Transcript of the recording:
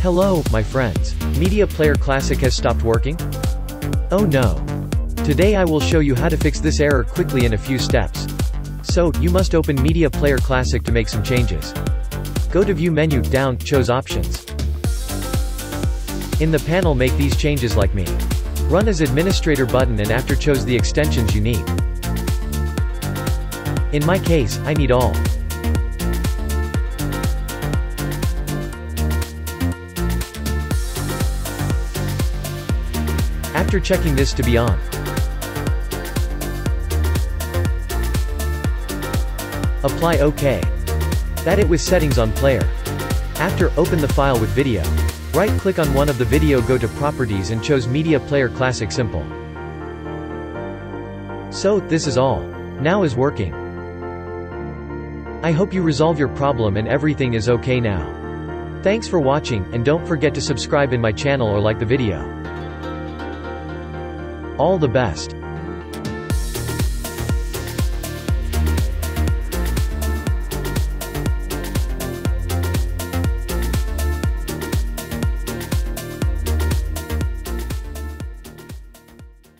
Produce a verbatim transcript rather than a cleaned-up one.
Hello, my friends. Media Player Classic has stopped working? Oh no. Today I will show you how to fix this error quickly in a few steps. So, you must open Media Player Classic to make some changes. Go to View menu, down, choose Options. In the panel make these changes like me. Run as administrator button and after choose the extensions you need. In my case, I need all. After checking this to be on, apply OK. That it with settings on player. After, open the file with video. Right-click on one of the video, go to Properties and choose Media Player Classic Simple. So, this is all. Now is working. I hope you resolve your problem and everything is okay now. Thanks for watching, and don't forget to subscribe in my channel or like the video. All the best.